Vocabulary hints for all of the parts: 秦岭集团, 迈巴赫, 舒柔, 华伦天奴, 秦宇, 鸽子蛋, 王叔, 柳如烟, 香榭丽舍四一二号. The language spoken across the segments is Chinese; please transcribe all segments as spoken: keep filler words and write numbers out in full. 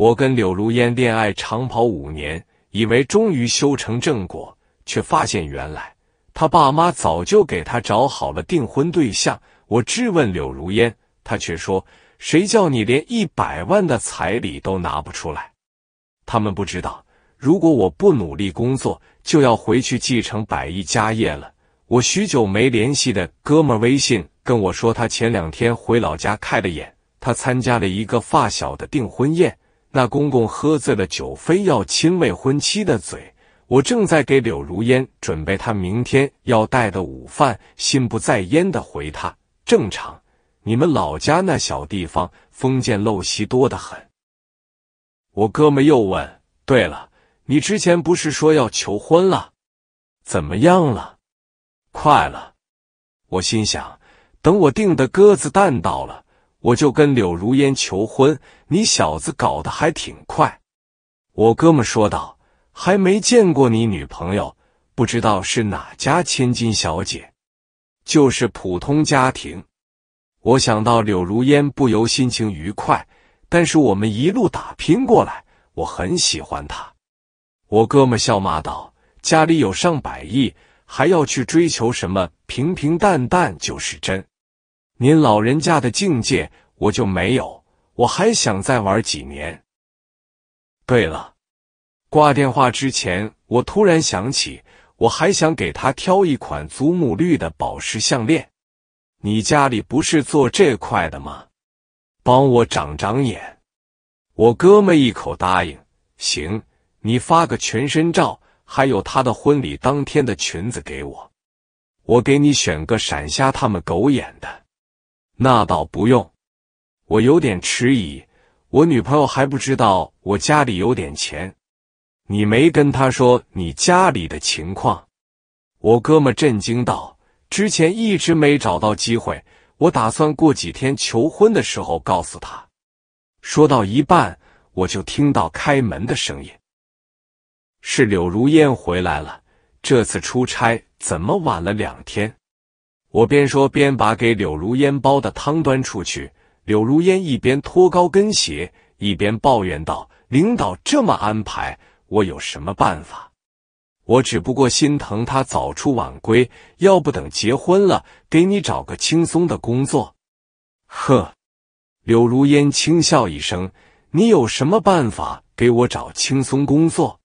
我跟柳如烟恋爱长跑五年，以为终于修成正果，却发现原来她爸妈早就给她找好了订婚对象。我质问柳如烟，她却说：“谁叫你连一百万的彩礼都拿不出来？”他们不知道，如果我不努力工作，就要回去继承百亿家业了。我许久没联系的哥们微信跟我说，他前两天回老家开了眼，他参加了一个发小的订婚宴，那公公喝醉了酒，非要亲未婚妻的嘴。我正在给柳如烟准备她明天要带的午饭，心不在焉的回他：“正常，你们老家那小地方封建陋习多得很。”我哥们又问：“对了，你之前不是说要求婚了？怎么样了？快了？”我心想，等我订的鸽子蛋到了，我就跟柳如烟求婚。你小子搞得还挺快。我哥们说道：“还没见过你女朋友，不知道是哪家千金小姐，就是普通家庭。”我想到柳如烟，不由心情愉快。但是我们一路打拼过来，我很喜欢她。我哥们笑骂道：“家里有上百亿，还要去追求什么平平淡淡就是真？您老人家的境界我就没有，我还想再玩几年。”对了，挂电话之前，我突然想起，我还想给他挑一款祖母绿的宝石项链。你家里不是做这块的吗？帮我长长眼。我哥们一口答应：“行。”你发个全身照，还有她的婚礼当天的裙子给我，我给你选个闪瞎他们狗眼的。那倒不用。我有点迟疑，我女朋友还不知道我家里有点钱。你没跟她说你家里的情况？我哥们震惊道：“之前一直没找到机会，我打算过几天求婚的时候告诉她。”说到一半，我就听到开门的声音。是柳如烟回来了，这次出差怎么晚了两天？我边说边把给柳如烟煲的汤端出去，柳如烟一边脱高跟鞋，一边抱怨道：“领导这么安排，我有什么办法？我只不过心疼他早出晚归，要不等结婚了，给你找个轻松的工作。”呵，柳如烟轻笑一声：“你有什么办法给我找轻松工作？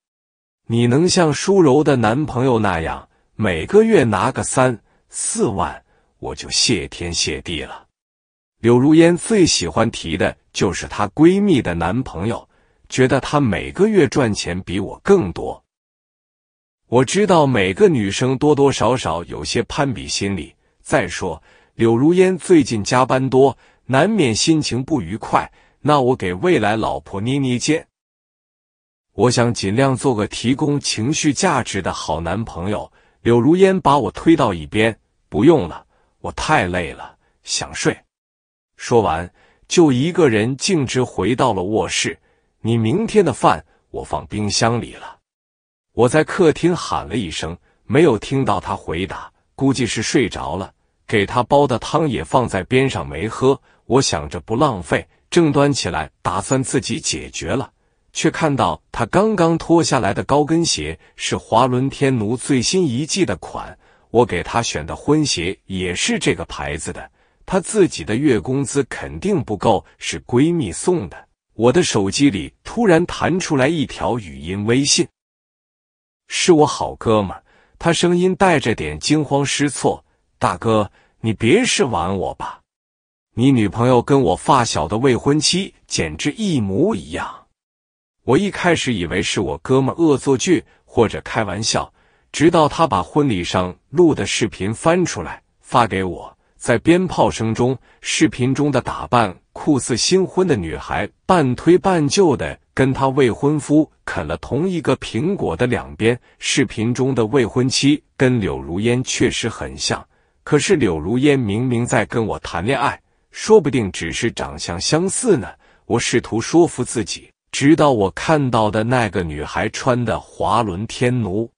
你能像舒柔的男朋友那样，每个月拿个三四万，我就谢天谢地了。”柳如烟最喜欢提的就是她闺蜜的男朋友，觉得她每个月赚钱比我更多。我知道每个女生多多少少有些攀比心理，再说柳如烟最近加班多，难免心情不愉快，那我给未来老婆捏捏肩。我想尽量做个提供情绪价值的好男朋友。柳如烟把我推到一边：“不用了，我太累了，想睡。”说完，就一个人径直回到了卧室。你明天的饭我放冰箱里了。我在客厅喊了一声，没有听到他回答，估计是睡着了。给他煲的汤也放在边上没喝，我想着不浪费，正端起来打算自己解决了。却看到他刚刚脱下来的高跟鞋是华伦天奴最新一季的款，我给他选的婚鞋也是这个牌子的。他自己的月工资肯定不够，是闺蜜送的。我的手机里突然弹出来一条语音微信，是我好哥们儿，他声音带着点惊慌失措：“大哥，你别是玩我吧？你女朋友跟我发小的未婚妻简直一模一样。”我一开始以为是我哥们恶作剧或者开玩笑，直到他把婚礼上录的视频翻出来发给我。在鞭炮声中，视频中的打扮酷似新婚的女孩半推半就的跟她未婚夫啃了同一个苹果的两边。视频中的未婚妻跟柳如烟确实很像，可是柳如烟明明在跟我谈恋爱，说不定只是长相相似呢。我试图说服自己，直到我看到的那个女孩穿的华伦天奴，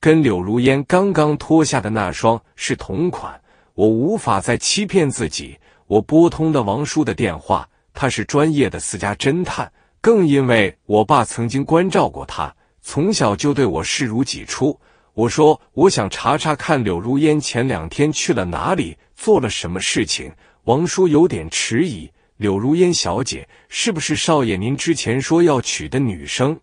跟柳如烟刚刚脱下的那双是同款，我无法再欺骗自己。我拨通的王叔的电话，他是专业的私家侦探，更因为我爸曾经关照过他，从小就对我视如己出。我说我想查查看柳如烟前两天去了哪里，做了什么事情。王叔有点迟疑：“柳如烟小姐，是不是少爷您之前说要娶的女生？”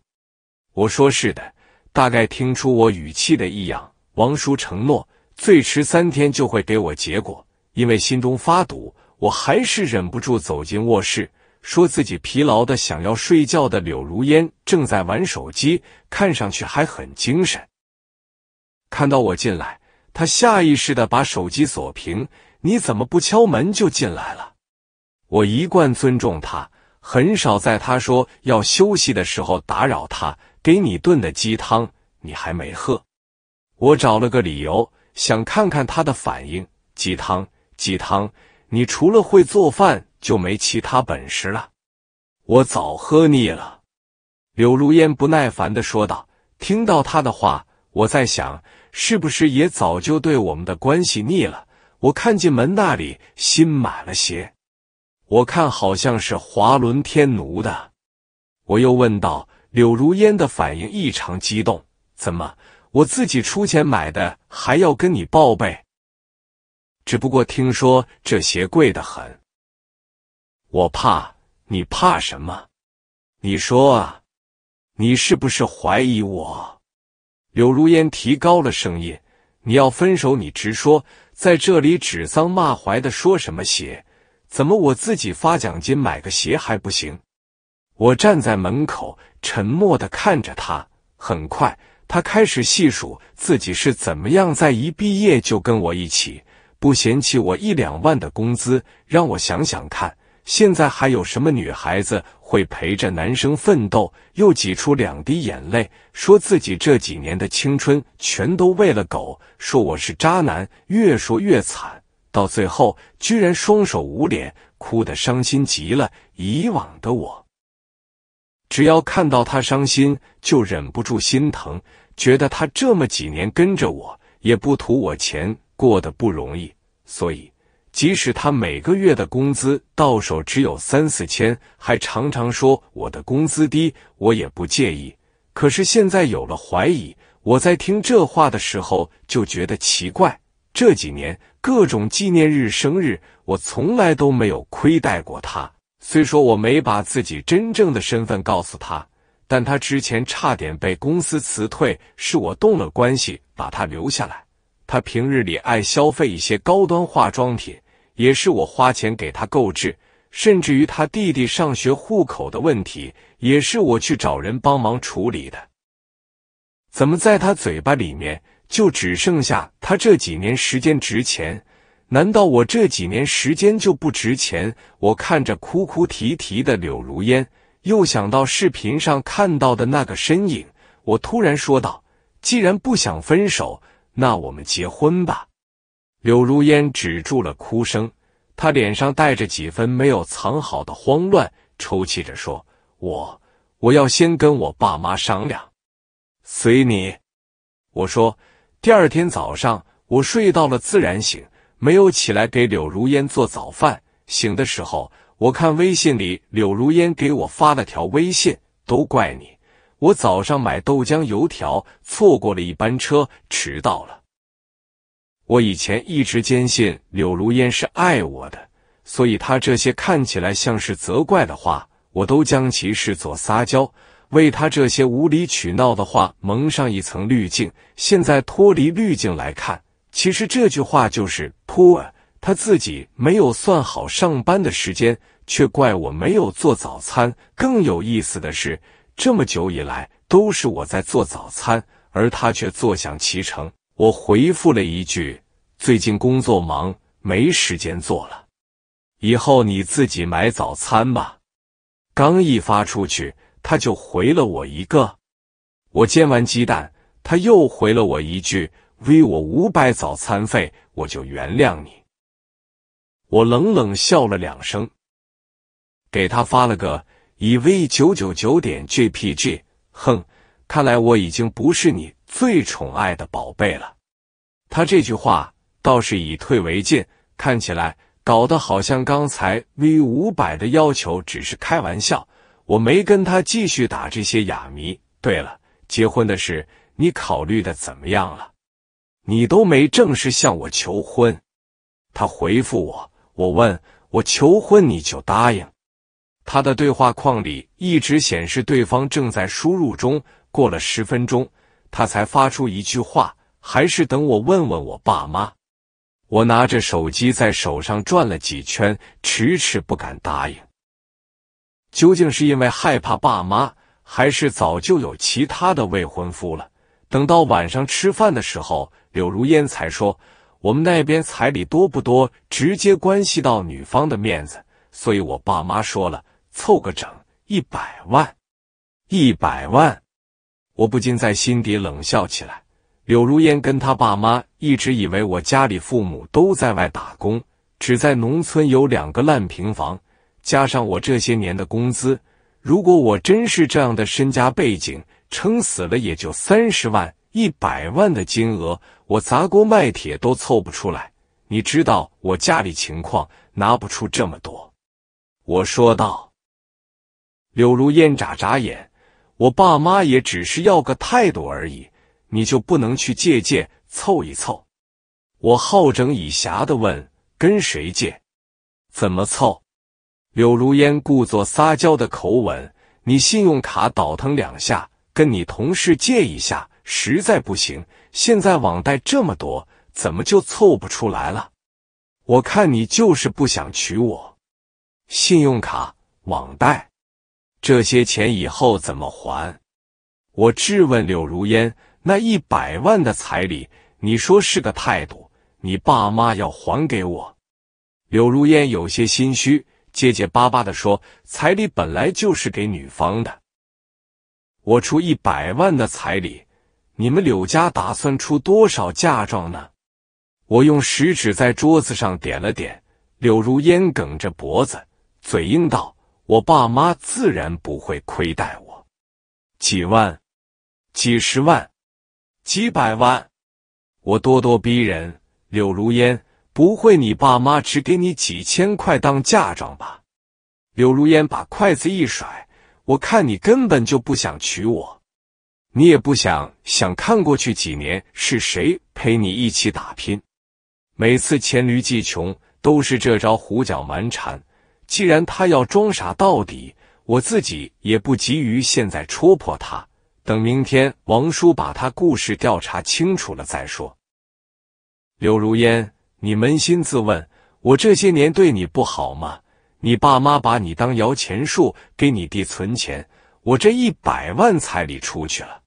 我说是的。大概听出我语气的异样，王叔承诺最迟三天就会给我结果。因为心中发堵，我还是忍不住走进卧室，说自己疲劳的想要睡觉的柳如烟正在玩手机，看上去还很精神。看到我进来，她下意识的把手机锁屏。你怎么不敲门就进来了？我一贯尊重她，很少在她说要休息的时候打扰她。给你炖的鸡汤你还没喝。我找了个理由想看看他的反应。鸡汤鸡汤，你除了会做饭就没其他本事了。我早喝腻了。柳如烟不耐烦地说道。听到他的话，我在想是不是也早就对我们的关系腻了。我看进门那里，新买了鞋，我看好像是华伦天奴的。我又问道。柳如烟的反应异常激动。怎么，我自己出钱买的还要跟你报备？只不过听说这鞋贵得很。我怕？你怕什么？你说啊，你是不是怀疑我？柳如烟提高了声音。你要分手你直说，在这里指桑骂槐的说什么鞋？怎么我自己发奖金买个鞋还不行？我站在门口沉默地看着他。很快他开始细数自己是怎么样在一毕业就跟我一起，不嫌弃我一两万的工资。让我想想看，现在还有什么女孩子会陪着男生奋斗？又挤出两滴眼泪，说自己这几年的青春全都喂了狗，说我是渣男，越说越惨，到最后居然双手捂脸，哭得伤心极了。以往的我只要看到他伤心就忍不住心疼，觉得他这么几年跟着我也不图我钱，过得不容易。所以即使他每个月的工资到手只有三四千，还常常说我的工资低，我也不介意。可是现在有了怀疑，我在听这话的时候就觉得奇怪，这几年各种纪念日生日我从来都没有亏待过他。虽说我没把自己真正的身份告诉他，但他之前差点被公司辞退，是我动了关系把他留下来。他平日里爱消费一些高端化妆品，也是我花钱给他购置，甚至于他弟弟上学户口的问题，也是我去找人帮忙处理的。怎么在他嘴巴里面就只剩下他这几年时间值钱？难道我这几年时间就不值钱？我看着哭哭啼啼的柳如烟，又想到视频上看到的那个身影，我突然说道：“既然不想分手，那我们结婚吧。”柳如烟止住了哭声，她脸上带着几分没有藏好的慌乱，抽泣着说：“我，我要先跟我爸妈商量。”“随你。”我说。第二天早上，我睡到了自然醒。没有起来给柳如烟做早饭。醒的时候，我看微信里柳如烟给我发了条微信：“都怪你，我早上买豆浆油条，错过了一班车，迟到了。”我以前一直坚信柳如烟是爱我的，所以她这些看起来像是责怪的话，我都将其视作撒娇，为她这些无理取闹的话蒙上一层滤镜。现在脱离滤镜来看，其实这句话就是扑啊，他自己没有算好上班的时间，却怪我没有做早餐。更有意思的是，这么久以来都是我在做早餐，而他却坐享其成。我回复了一句：“最近工作忙，没时间做了，以后你自己买早餐吧。”刚一发出去，他就回了我一个。我煎完鸡蛋，他又回了我一句：“为我五百早餐费，我就原谅你。”我冷冷笑了两声，给他发了个 E V 九九九 点 J P G。 哼，看来我已经不是你最宠爱的宝贝了。他这句话倒是以退为进，看起来搞得好像刚才 V 五百的要求只是开玩笑。我没跟他继续打这些哑谜。对了，结婚的事你考虑的怎么样了？你都没正式向我求婚。他回复我，我问我求婚你就答应。他的对话框里一直显示对方正在输入中，过了十分钟，他才发出一句话，还是等我问问我爸妈。我拿着手机在手上转了几圈，迟迟不敢答应。究竟是因为害怕爸妈，还是早就有其他的未婚夫了？等到晚上吃饭的时候，柳如烟才说，我们那边彩礼多不多，直接关系到女方的面子，所以我爸妈说了，凑个整，一百万。一百万！我不禁在心底冷笑起来。柳如烟跟她爸妈一直以为我家里父母都在外打工，只在农村有两个烂平房，加上我这些年的工资，如果我真是这样的身家背景，撑死了也就三十万、一百万的金额，我砸锅卖铁都凑不出来。你知道我家里情况，拿不出这么多。我说道。柳如烟眨眨眼，我爸妈也只是要个态度而已。你就不能去借借凑一凑？我好整以暇地问，跟谁借？怎么凑？柳如烟故作撒娇的口吻，你信用卡倒腾两下，跟你同事借一下，实在不行，现在网贷这么多，怎么就凑不出来了？我看你就是不想娶我。信用卡、网贷，这些钱以后怎么还？我质问柳如烟，那一百万的彩礼，你说是个态度，你爸妈要还给我？柳如烟有些心虚，结结巴巴地说，彩礼本来就是给女方的。我出一百万的彩礼，你们柳家打算出多少嫁妆呢？我用食指在桌子上点了点，柳如烟梗着脖子，嘴硬道，我爸妈自然不会亏待我。几万？几十万？几百万？我咄咄逼人，柳如烟，不会你爸妈只给你几千块当嫁妆吧？柳如烟把筷子一甩，我看你根本就不想娶我，你也不想想看过去几年是谁陪你一起打拼，每次黔驴技穷都是这招胡搅蛮缠。既然他要装傻到底，我自己也不急于现在戳破他。等明天王叔把他故事调查清楚了再说。柳如烟，你扪心自问，我这些年对你不好吗？你爸妈把你当摇钱树，给你弟存钱，我这一百万彩礼出去了，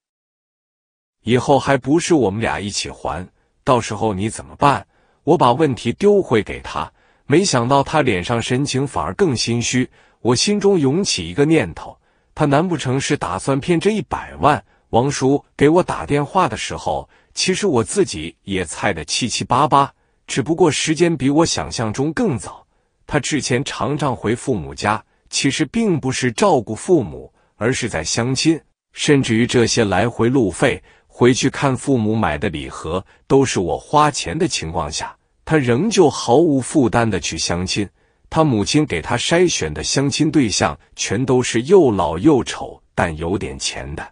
以后还不是我们俩一起还？到时候你怎么办？我把问题丢回给他，没想到他脸上神情反而更心虚。我心中涌起一个念头，他难不成是打算骗这一百万？王叔给我打电话的时候，其实我自己也猜得七七八八，只不过时间比我想象中更早。他之前常常回父母家，其实并不是照顾父母，而是在相亲，甚至于这些来回路费、回去看父母买的礼盒，都是我花钱的情况下，他仍旧毫无负担的去相亲。他母亲给他筛选的相亲对象全都是又老又丑但有点钱的。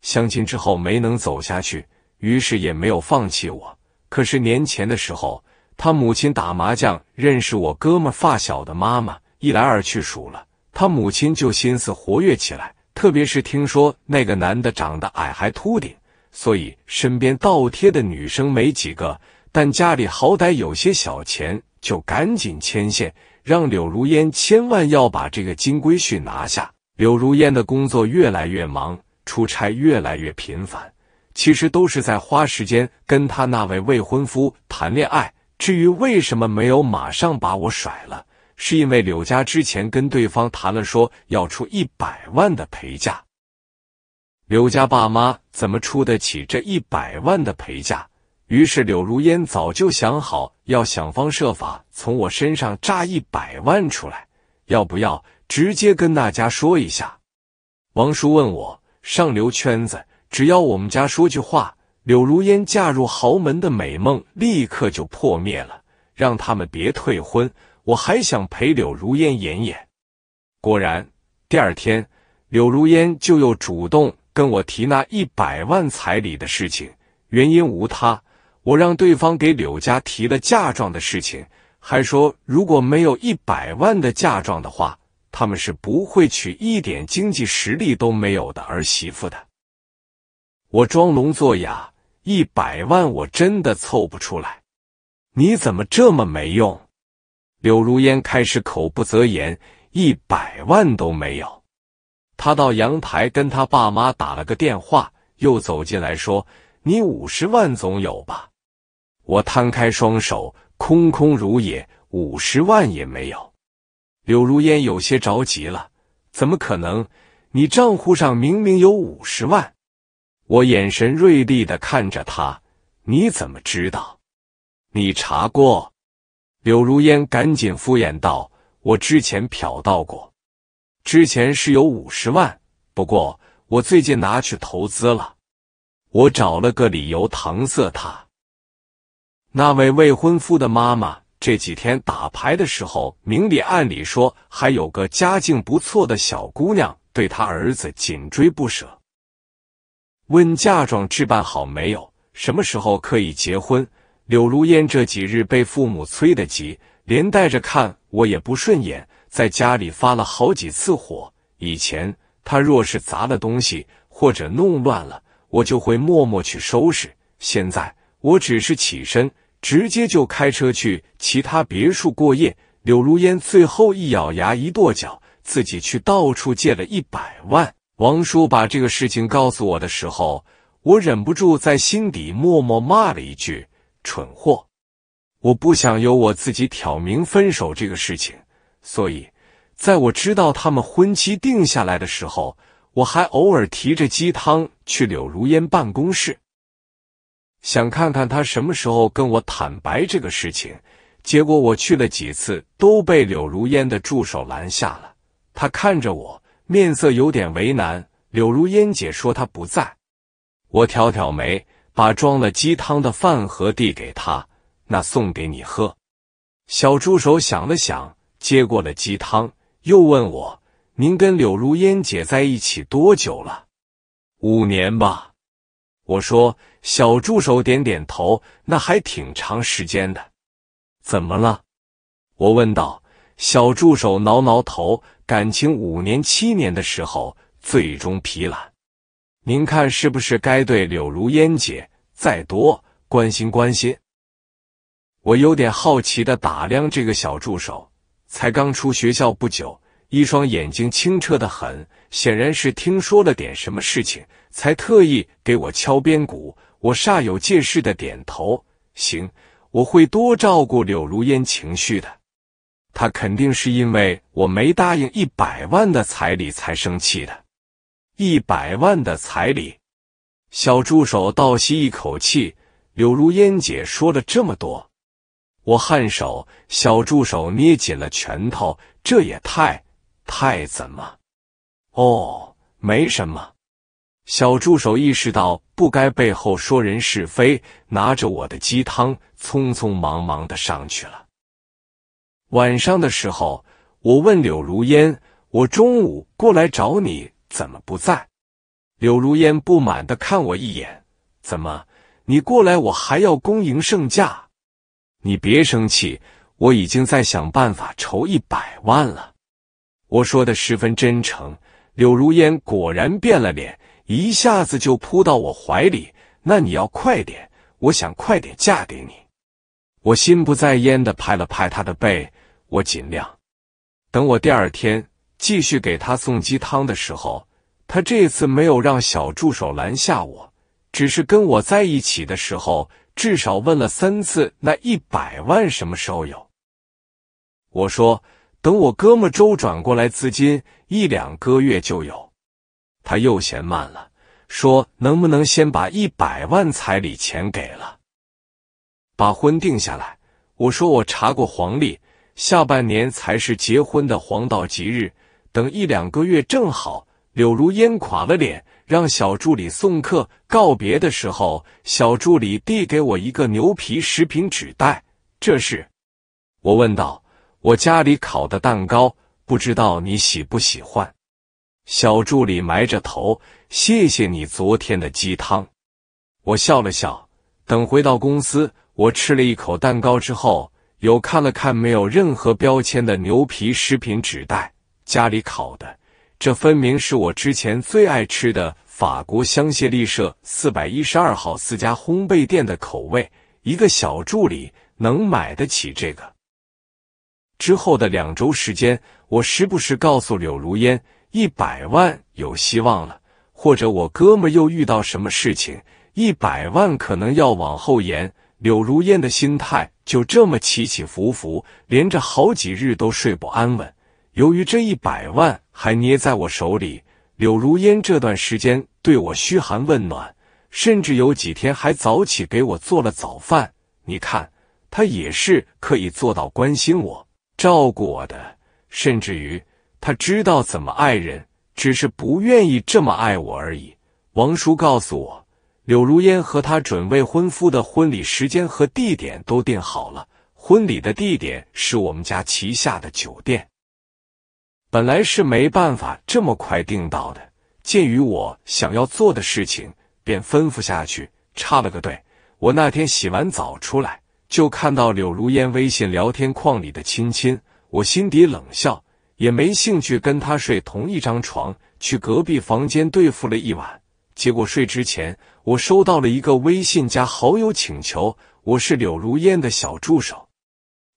相亲之后没能走下去，于是也没有放弃我。可是年前的时候，他母亲打麻将认识我哥们发小的妈妈，一来二去数了，他母亲就心思活跃起来，特别是听说那个男的长得矮还秃顶，所以身边倒贴的女生没几个，但家里好歹有些小钱，就赶紧牵线，让柳如烟千万要把这个金龟婿拿下。柳如烟的工作越来越忙，出差越来越频繁，其实都是在花时间跟他那位未婚夫谈恋爱。至于为什么没有马上把我甩了，是因为柳家之前跟对方谈了，说要出一百万的陪嫁。柳家爸妈怎么出得起这一百万的陪嫁？于是柳如烟早就想好，要想方设法从我身上榨一百万出来。要不要直接跟大家说一下？王叔问我，上流圈子只要我们家说句话，柳如烟嫁入豪门的美梦立刻就破灭了，让他们别退婚，我还想陪柳如烟演演。果然第二天，柳如烟就又主动跟我提那一百万彩礼的事情，原因无他，我让对方给柳家提了嫁妆的事情，还说如果没有一百万的嫁妆的话，他们是不会娶一点经济实力都没有的儿媳妇的。我装聋作哑，一百万我真的凑不出来。你怎么这么没用？柳如烟开始口不择言，一百万都没有。他到阳台跟他爸妈打了个电话，又走进来说：“你五十万总有吧？”我摊开双手，空空如也，五十万也没有。柳如烟有些着急了：“怎么可能？你账户上明明有五十万。”我眼神锐利地看着他：“你怎么知道？你查过？”柳如烟赶紧敷衍道：“我之前瞟到过。”之前是有五十万，不过我最近拿去投资了。我找了个理由搪塞他。那位未婚夫的妈妈这几天打牌的时候，明里暗里说还有个家境不错的小姑娘，对她儿子紧追不舍。问嫁妆置办好没有，什么时候可以结婚？柳如烟这几日被父母催得急，连带着看我也不顺眼。在家里发了好几次火，以前他若是砸了东西或者弄乱了，我就会默默去收拾。现在我只是起身，直接就开车去其他别墅过夜。柳如烟最后一咬牙一跺脚，自己去到处借了一百万。王叔把这个事情告诉我的时候，我忍不住在心底默默骂了一句：“蠢货！”我不想由我自己挑明分手这个事情。所以，在我知道他们婚期定下来的时候，我还偶尔提着鸡汤去柳如烟办公室，想看看他什么时候跟我坦白这个事情。结果我去了几次，都被柳如烟的助手拦下了。他看着我，面色有点为难。柳如烟姐说她不在，我挑挑眉，把装了鸡汤的饭盒递给他：“那送给你喝。”小助手想了想，接过了鸡汤，又问我：“您跟柳如烟姐在一起多久了？”“五年吧。”我说。小助手点点头：“那还挺长时间的。”“怎么了？”我问道。小助手挠挠头：“感情五年七年的时候，最终疲懒。您看是不是该对柳如烟姐再多关心关心？”我有点好奇地打量这个小助手。才刚出学校不久，一双眼睛清澈得很，显然是听说了点什么事情，才特意给我敲边鼓。我煞有介事的点头：“行，我会多照顾柳如烟情绪的。她肯定是因为我没答应一百万的彩礼才生气的。”“一百万的彩礼？”小助手倒吸一口气：“柳如烟姐说了这么多。”我颔首，小助手捏紧了拳头：“这也太……太怎么？”“哦，没什么。”小助手意识到不该背后说人是非，拿着我的鸡汤匆匆忙忙的上去了。晚上的时候，我问柳如烟：“我中午过来找你，怎么不在？”柳如烟不满的看我一眼：“怎么，你过来我还要恭迎圣驾？”“你别生气，我已经在想办法筹一百万了。”我说的十分真诚。柳如烟果然变了脸，一下子就扑到我怀里：“那你要快点，我想快点嫁给你。”我心不在焉地拍了拍她的背：“我尽量。”等我第二天继续给她送鸡汤的时候，她这次没有让小助手拦下我，只是跟我在一起的时候至少问了三次那一百万什么时候有。我说等我哥们周转过来资金，一两个月就有。他又嫌慢了，说能不能先把一百万彩礼钱给了，把婚定下来。我说我查过黄历，下半年才是结婚的黄道吉日，等一两个月正好。柳如烟垮了脸，让小助理送客。告别的时候，小助理递给我一个牛皮食品纸袋：“这是……”我问道：“我家里烤的蛋糕，不知道你喜不喜欢？”小助理埋着头：“谢谢你昨天的鸡汤。”我笑了笑。等回到公司，我吃了一口蛋糕之后，又看了看没有任何标签的牛皮食品纸袋，家里烤的，这分明是我之前最爱吃的法国香榭丽舍四一二号私家烘焙店的口味。一个小助理能买得起这个？之后的两周时间，我时不时告诉柳如烟，一百万有希望了，或者我哥们又遇到什么事情，一百万可能要往后延。柳如烟的心态就这么起起伏伏，连着好几日都睡不安稳。由于这一百万还捏在我手里，柳如烟这段时间对我嘘寒问暖，甚至有几天还早起给我做了早饭。你看，她也是可以做到关心我、照顾我的，甚至于她知道怎么爱人，只是不愿意这么爱我而已。王叔告诉我，柳如烟和她准未婚夫的婚礼时间和地点都定好了，婚礼的地点是我们家旗下的酒店。本来是没办法这么快定到的，鉴于我想要做的事情，便吩咐下去，插了个队。我那天洗完澡出来，就看到柳如烟微信聊天框里的亲亲，我心底冷笑，也没兴趣跟她睡同一张床，去隔壁房间对付了一晚。结果睡之前，我收到了一个微信加好友请求，我是柳如烟的小助手。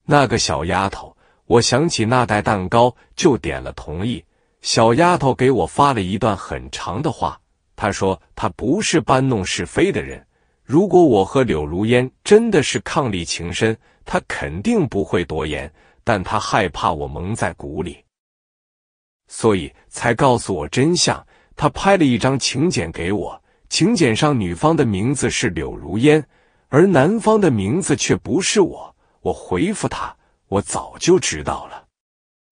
那个小丫头，我想起那袋蛋糕，就点了同意。小丫头给我发了一段很长的话，她说她不是搬弄是非的人，如果我和柳如烟真的是伉俪情深，她肯定不会多言，但她害怕我蒙在鼓里，所以才告诉我真相。他拍了一张请柬给我，请柬上女方的名字是柳如烟，而男方的名字却不是我。我回复他，我早就知道了。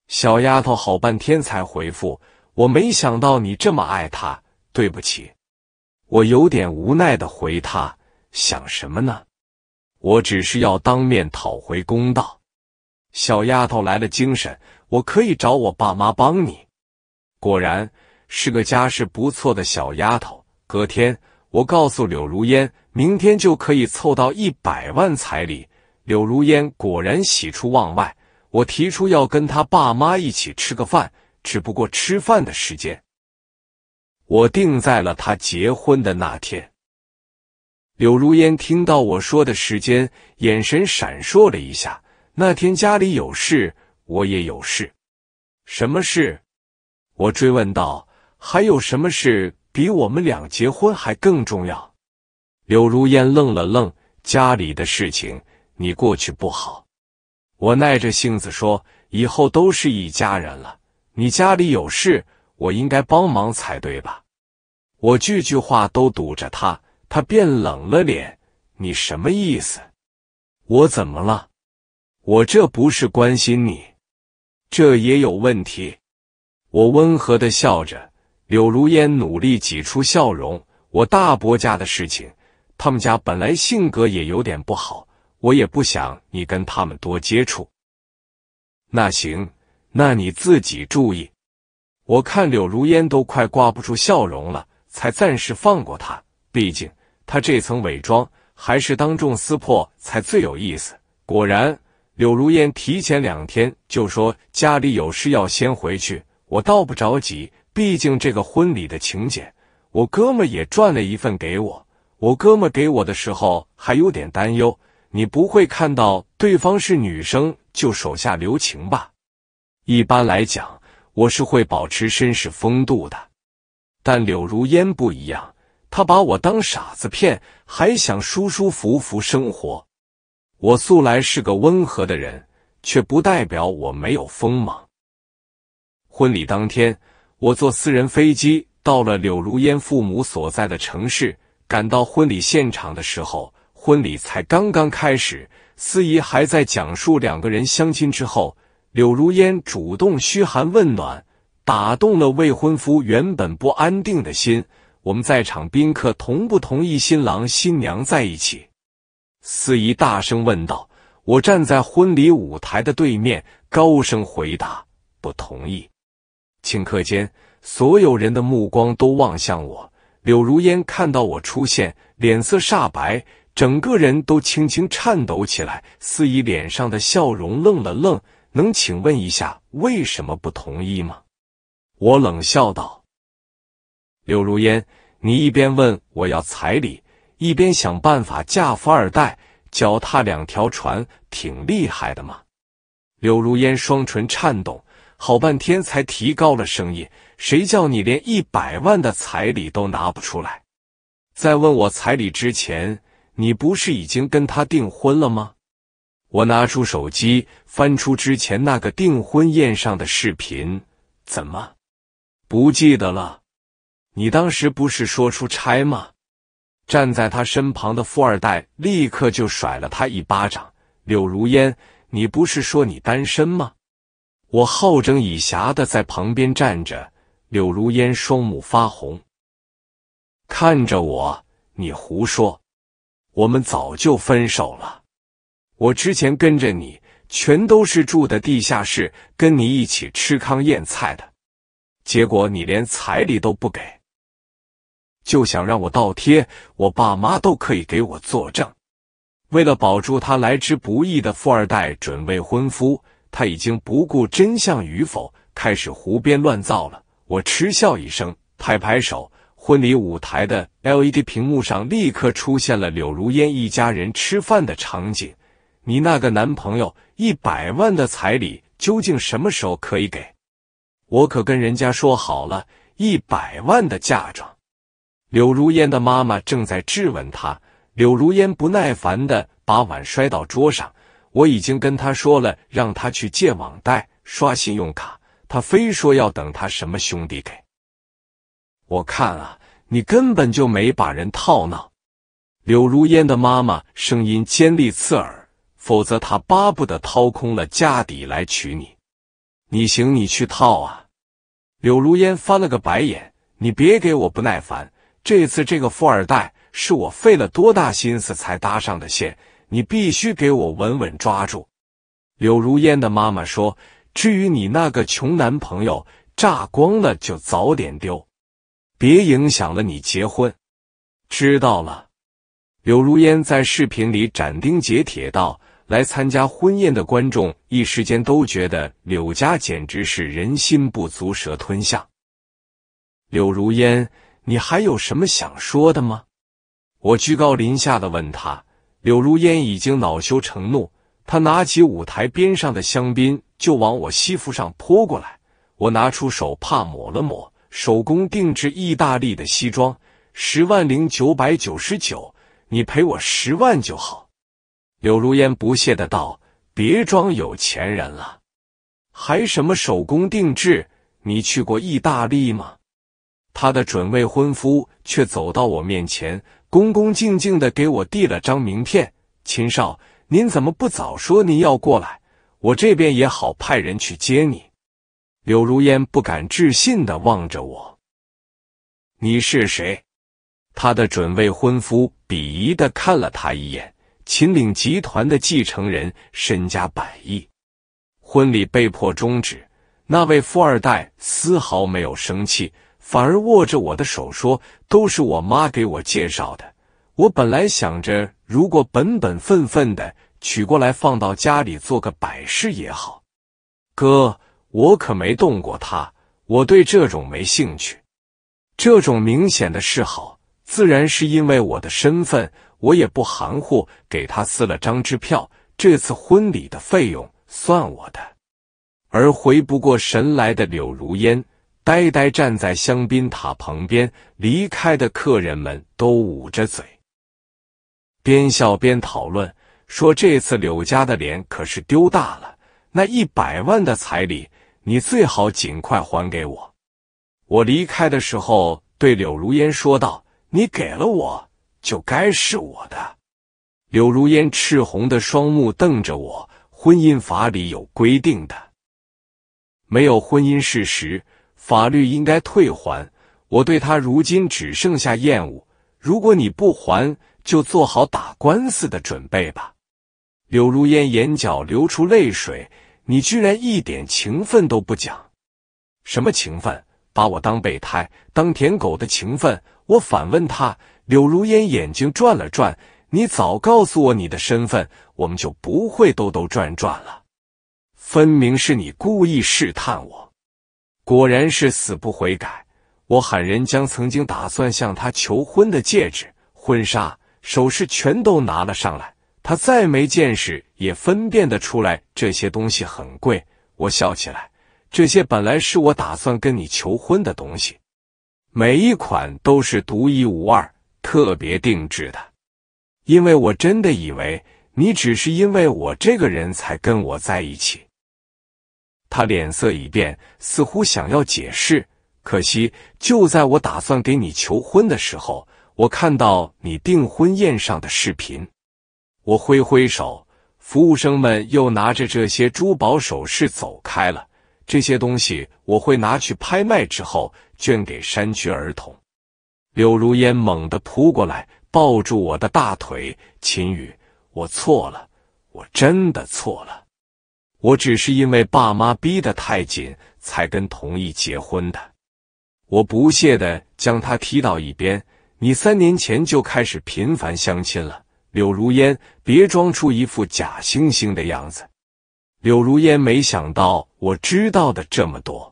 小丫头好半天才回复，我没想到你这么爱他，对不起。我有点无奈地回他，想什么呢？我只是要当面讨回公道。小丫头来了精神，我可以找我爸妈帮你。果然是个家世不错的小丫头。隔天，我告诉柳如烟，明天就可以凑到一百万彩礼。柳如烟果然喜出望外。我提出要跟她爸妈一起吃个饭，只不过吃饭的时间，我定在了她结婚的那天。柳如烟听到我说的时间，眼神闪烁了一下。那天家里有事，我也有事。什么事？我追问道。还有什么事比我们俩结婚还更重要？柳如烟愣了愣，家里的事情你过去不好。我耐着性子说，以后都是一家人了，你家里有事，我应该帮忙才对吧？我句句话都堵着他，他便冷了脸，你什么意思？我怎么了？我这不是关心你，这也有问题。我温和地笑着。柳如烟努力挤出笑容。我大伯家的事情，他们家本来性格也有点不好，我也不想你跟他们多接触。那行，那你自己注意。我看柳如烟都快挂不出笑容了，才暂时放过她。毕竟她这层伪装，还是当众撕破才最有意思。果然，柳如烟提前两天就说家里有事要先回去，我倒不着急。毕竟这个婚礼的请柬，我哥们也赚了一份给我。我哥们给我的时候还有点担忧，你不会看到对方是女生就手下留情吧？一般来讲，我是会保持绅士风度的，但柳如烟不一样，她把我当傻子骗，还想舒舒服服生活。我素来是个温和的人，却不代表我没有锋芒。婚礼当天，我坐私人飞机到了柳如烟父母所在的城市。赶到婚礼现场的时候，婚礼才刚刚开始，司仪还在讲述两个人相亲之后，柳如烟主动嘘寒问暖，打动了未婚夫原本不安定的心。我们在场宾客同不同意新郎新娘在一起？司仪大声问道。我站在婚礼舞台的对面，高声回答：不同意。顷刻间，所有人的目光都望向我。柳如烟看到我出现，脸色煞白，整个人都轻轻颤抖起来。司仪脸上的笑容愣了愣，能请问一下为什么不同意吗？我冷笑道：“柳如烟，你一边问我要彩礼，一边想办法嫁富二代，脚踏两条船，挺厉害的嘛。”柳如烟双唇颤动，好半天才提高了声音：“谁叫你连一百万的彩礼都拿不出来？在问我彩礼之前，你不是已经跟他订婚了吗？”我拿出手机，翻出之前那个订婚宴上的视频。怎么，不记得了？你当时不是说出差吗？站在他身旁的富二代立刻就甩了他一巴掌。柳如烟，你不是说你单身吗？我好整以暇的在旁边站着，柳如烟双目发红，看着我，你胡说，我们早就分手了。我之前跟着你，全都是住的地下室，跟你一起吃糠咽菜的，结果你连彩礼都不给，就想让我倒贴，我爸妈都可以给我作证。为了保住他来之不易的富二代准未婚夫，他已经不顾真相与否，开始胡编乱造了。我嗤笑一声，拍拍手，婚礼舞台的 L E D 屏幕上立刻出现了柳如烟一家人吃饭的场景。你那个男朋友一百万的彩礼究竟什么时候可以给？我可跟人家说好了，一百万的嫁妆。柳如烟的妈妈正在质问他。柳如烟不耐烦地把碗摔到桌上，我已经跟他说了，让他去借网贷、刷信用卡，他非说要等他什么兄弟给。我看啊，你根本就没把人套闹。柳如烟的妈妈声音尖利刺耳，否则他巴不得掏空了家底来娶你。你行，你去套啊。柳如烟翻了个白眼，你别给我不耐烦，这次这个富二代是我费了多大心思才搭上的线，你必须给我稳稳抓住。柳如烟的妈妈说，至于你那个穷男朋友，炸光了就早点丢，别影响了你结婚。知道了。柳如烟在视频里斩钉截铁道，来参加婚宴的观众一时间都觉得柳家简直是人心不足蛇吞象。柳如烟，你还有什么想说的吗？我居高临下的问他。柳如烟已经恼羞成怒，他拿起舞台边上的香槟就往我西服上泼过来。我拿出手帕抹了抹，手工定制意大利的西装，十万零九百九十九，你赔我十万就好。柳如烟不屑的道：“别装有钱人了，还什么手工定制？你去过意大利吗？”他的准未婚夫却走到我面前，恭恭敬敬地给我递了张名片。秦少，您怎么不早说您要过来？我这边也好派人去接你。柳如烟不敢置信地望着我。你是谁？他的准未婚夫鄙夷地看了他一眼。秦岭集团的继承人，身家百亿。婚礼被迫终止，那位富二代丝毫没有生气，反而握着我的手说，都是我妈给我介绍的。我本来想着，如果本本分分的娶过来放到家里做个摆饰也好。哥，我可没动过她，我对这种没兴趣。这种明显的示好，自然是因为我的身份，我也不含糊，给她撕了张支票，这次婚礼的费用算我的。而回不过神来的柳如烟呆呆站在香槟塔旁边，离开的客人们都捂着嘴，边笑边讨论，说这次柳家的脸可是丢大了，那一百万的彩礼，你最好尽快还给我。我离开的时候对柳如烟说道，你给了我，就该是我的。柳如烟赤红的双目瞪着我，婚姻法里有规定的，没有婚姻事实，法律应该退还。我对他如今只剩下厌恶，如果你不还，就做好打官司的准备吧。柳如烟眼角流出泪水，你居然一点情分都不讲。什么情分？把我当备胎、当舔狗的情分。我反问他，柳如烟眼睛转了转：“你早告诉我你的身份，我们就不会兜兜转转了。分明是你故意试探我，果然是死不悔改。”我喊人将曾经打算向他求婚的戒指、婚纱、首饰全都拿了上来。他再没见识，也分辨得出来这些东西很贵。我笑起来，这些本来是我打算跟你求婚的东西，每一款都是独一无二、特别定制的。因为我真的以为你只是因为我这个人才跟我在一起。他脸色一变，似乎想要解释。可惜，就在我打算给你求婚的时候，我看到你订婚宴上的视频。我挥挥手，服务生们又拿着这些珠宝首饰走开了。这些东西我会拿去拍卖，之后捐给山区儿童。柳如烟猛地扑过来，抱住我的大腿：“秦宇，我错了，我真的错了。我只是因为爸妈逼得太紧，才跟同意结婚的。”我不屑地将他踢到一边：“你三年前就开始频繁相亲了，柳如烟，别装出一副假惺惺的样子。”柳如烟没想到我知道的这么多，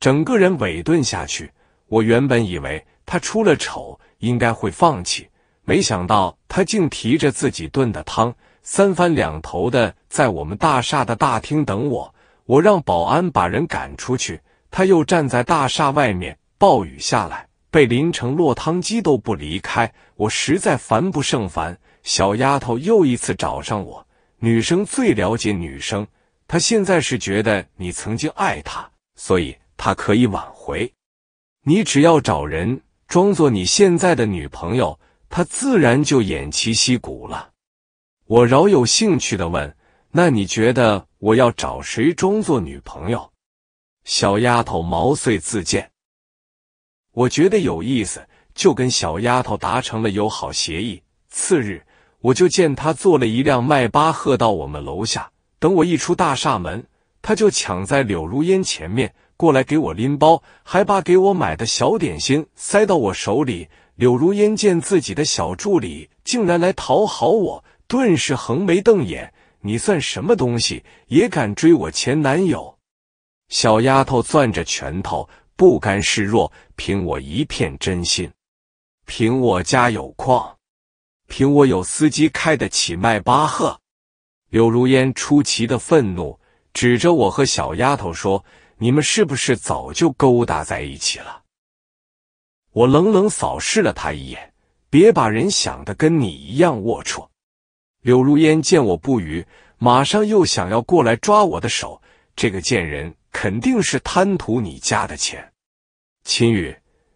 整个人萎顿下去。我原本以为他出了丑应该会放弃，没想到他竟提着自己炖的汤，三番两头的在我们大厦的大厅等我。我让保安把人赶出去，他又站在大厦外面。暴雨下来，被淋成落汤鸡都不离开，我实在烦不胜烦。小丫头又一次找上我，女生最了解女生，她现在是觉得你曾经爱她，所以她可以挽回。你只要找人装作你现在的女朋友，她自然就偃旗息鼓了。我饶有兴趣地问：“那你觉得我要找谁装作女朋友？”小丫头毛遂自荐，我觉得有意思，就跟小丫头达成了友好协议。次日，我就见她坐了一辆迈巴赫到我们楼下。等我一出大厦门，她就抢在柳如烟前面过来给我拎包，还把给我买的小点心塞到我手里。柳如烟见自己的小助理竟然来讨好我，顿时横眉瞪眼：“你算什么东西，也敢追我前男友？”小丫头攥着拳头，不甘示弱：“凭我一片真心，凭我家有矿，凭我有司机开得起迈巴赫。”柳如烟出奇的愤怒，指着我和小丫头说：“你们是不是早就勾搭在一起了？”我冷冷扫视了她一眼：“别把人想得跟你一样龌龊。”柳如烟见我不语，马上又想要过来抓我的手：“这个贱人肯定是贪图你家的钱，秦宇，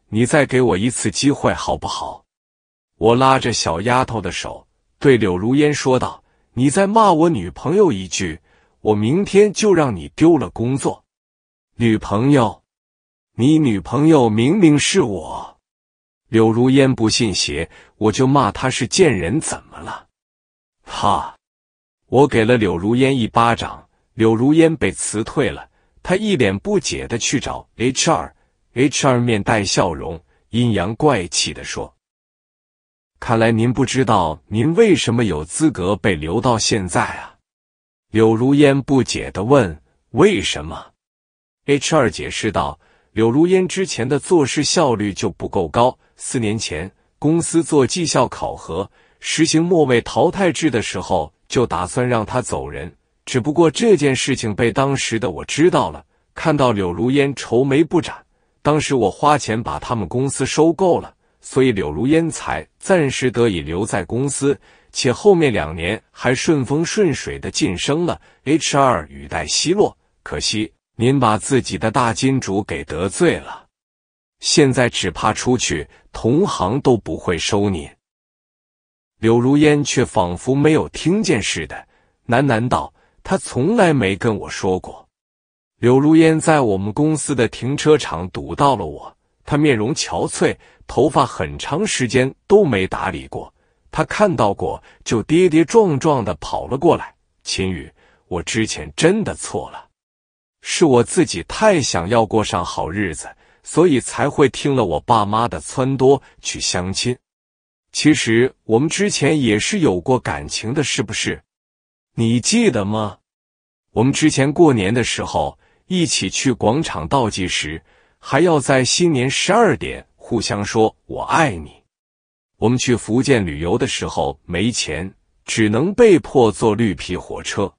你再给我一次机会好不好？”我拉着小丫头的手，对柳如烟说道：“你再骂我女朋友一句，我明天就让你丢了工作。”“女朋友？你女朋友明明是我！”柳如烟不信邪：“我就骂她是贱人，怎么了？”哈！我给了柳如烟一巴掌，柳如烟被辞退了。他一脸不解地去找 H R，H R 面带笑容，阴阳怪气地说：“看来您不知道您为什么有资格被留到现在啊？”柳如烟不解地问：“为什么？” H R 解释道：“柳如烟之前的做事效率就不够高，四年前公司做绩效考核，实行末位淘汰制的时候，就打算让她走人。只不过这件事情被当时的我知道了，看到柳如烟愁眉不展，当时我花钱把他们公司收购了，所以柳如烟才暂时得以留在公司，且后面两年还顺风顺水的晋升了。” H R 语带奚落：“可惜您把自己的大金主给得罪了，现在只怕出去同行都不会收您。”柳如烟却仿佛没有听见似的，喃喃道：“他从来没跟我说过。”柳如烟在我们公司的停车场堵到了我，她面容憔悴，头发很长时间都没打理过。她看到过就跌跌撞撞地跑了过来：“秦宇，我之前真的错了。”是我自己太想要过上好日子，所以才会听了我爸妈的撺掇去相亲。其实我们之前也是有过感情的，是不是？你记得吗？我们之前过年的时候一起去广场倒计时，还要在新年十二点互相说我爱你。我们去福建旅游的时候没钱，只能被迫坐绿皮火车，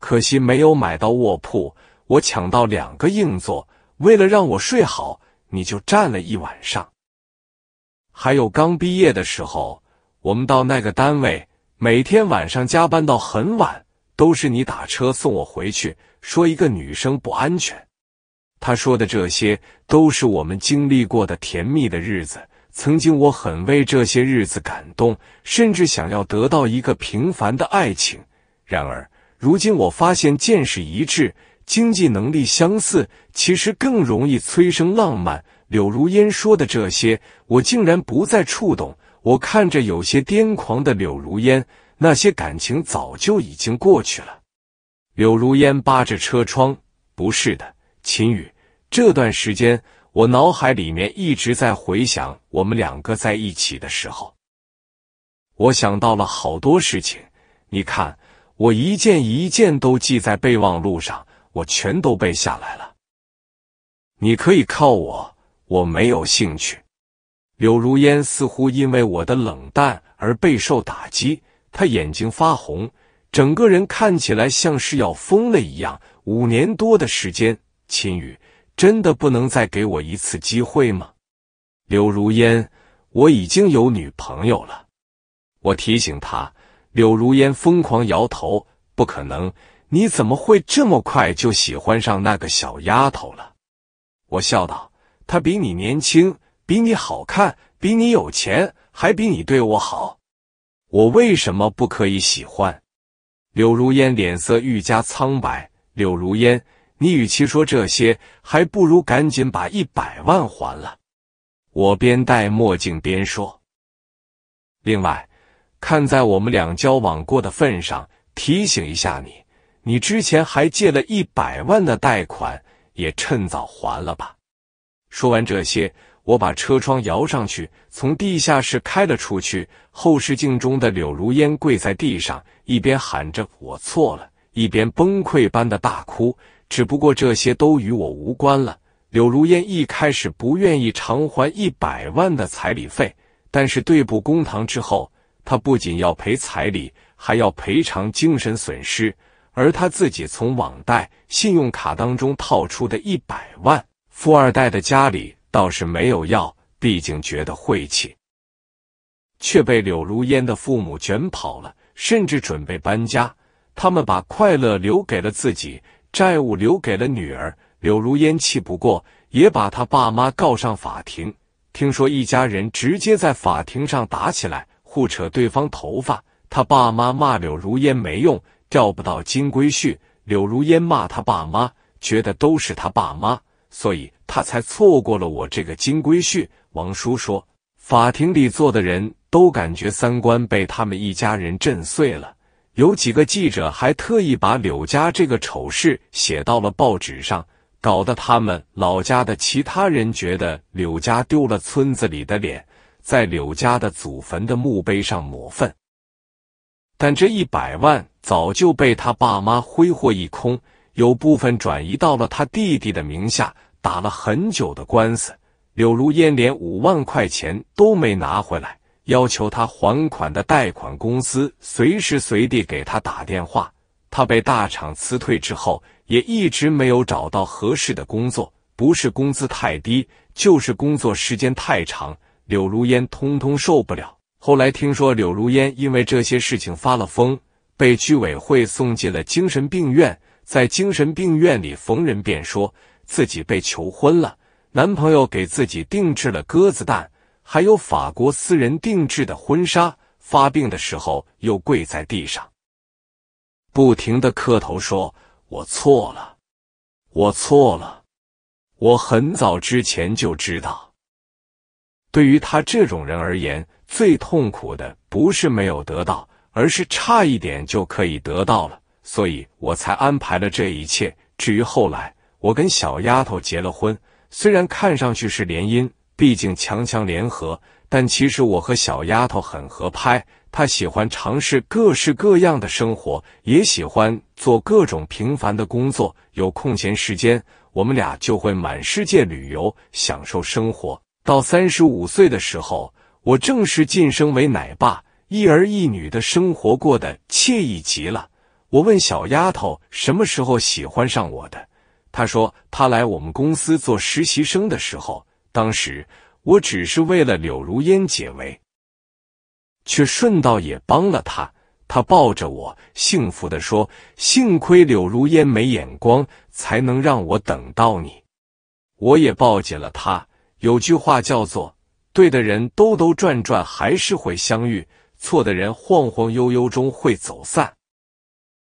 可惜没有买到卧铺。 我抢到两个硬座，为了让我睡好，你就站了一晚上。还有刚毕业的时候，我们到那个单位，每天晚上加班到很晚，都是你打车送我回去，说一个女生不安全。他说的这些都是我们经历过的甜蜜的日子，曾经我很为这些日子感动，甚至想要得到一个平凡的爱情。然而，如今我发现见识一致。 经济能力相似，其实更容易催生浪漫。柳如烟说的这些，我竟然不再触动。我看着有些癫狂的柳如烟，那些感情早就已经过去了。柳如烟扒着车窗，不是的，秦宇，这段时间我脑海里面一直在回想我们两个在一起的时候，我想到了好多事情。你看，我一件一件都记在备忘录上。 我全都背下来了，你可以靠我，我没有兴趣。柳如烟似乎因为我的冷淡而备受打击，她眼睛发红，整个人看起来像是要疯了一样。五年多的时间，秦宇，真的不能再给我一次机会吗？柳如烟，我已经有女朋友了。我提醒她，柳如烟疯狂摇头，不可能。 你怎么会这么快就喜欢上那个小丫头了？我笑道：“她比你年轻，比你好看，比你有钱，还比你对我好。我为什么不可以喜欢？”柳如烟脸色愈加苍白。柳如烟，你与其说这些，还不如赶紧把一百万还了。我边戴墨镜边说：“另外，看在我们俩交往过的份上，提醒一下你。” 你之前还借了一百万的贷款，也趁早还了吧。说完这些，我把车窗摇上去，从地下室开了出去。后视镜中的柳如烟跪在地上，一边喊着“我错了”，一边崩溃般的大哭。只不过这些都与我无关了。柳如烟一开始不愿意偿还一百万的彩礼费，但是对簿公堂之后，她不仅要赔彩礼，还要赔偿精神损失。 而他自己从网贷、信用卡当中套出的一百万，富二代的家里倒是没有要，毕竟觉得晦气，却被柳如烟的父母卷跑了，甚至准备搬家。他们把快乐留给了自己，债务留给了女儿。柳如烟气不过，也把他爸妈告上法庭。听说一家人直接在法庭上打起来，互扯对方头发。他爸妈骂柳如烟没用。 钓不到金龟婿，柳如烟骂他爸妈，觉得都是他爸妈，所以他才错过了我这个金龟婿。王叔说，法庭里坐的人都感觉三观被他们一家人震碎了。有几个记者还特意把柳家这个丑事写到了报纸上，搞得他们老家的其他人觉得柳家丢了村子里的脸，在柳家的祖坟的墓碑上抹粪。 但这一百万早就被他爸妈挥霍一空，有部分转移到了他弟弟的名下，打了很久的官司。柳如烟连五万块钱都没拿回来，要求他还款的贷款公司随时随地给他打电话。他被大厂辞退之后，也一直没有找到合适的工作，不是工资太低，就是工作时间太长，柳如烟通通受不了。 后来听说柳如烟因为这些事情发了疯，被居委会送进了精神病院。在精神病院里，逢人便说自己被求婚了，男朋友给自己定制了鸽子蛋，还有法国私人定制的婚纱。发病的时候又跪在地上，不停地磕头说：“我错了，我错了，我很早之前就知道。”对于他这种人而言， 最痛苦的不是没有得到，而是差一点就可以得到了，所以我才安排了这一切，至于后来，我跟小丫头结了婚，虽然看上去是联姻，毕竟强强联合，但其实我和小丫头很合拍。她喜欢尝试各式各样的生活，也喜欢做各种平凡的工作。有空闲时间，我们俩就会满世界旅游，享受生活。到三十五岁的时候，我正式晋升为奶爸，一儿一女的生活过得惬意极了。我问小丫头什么时候喜欢上我的，她说她来我们公司做实习生的时候。当时我只是为了柳如烟解围，却顺道也帮了她。她抱着我幸福地说，幸亏柳如烟没眼光，才能让我等到你。我也抱紧了她。有句话叫做，对的人兜兜转转还是会相遇，错的人晃晃悠悠中会走散。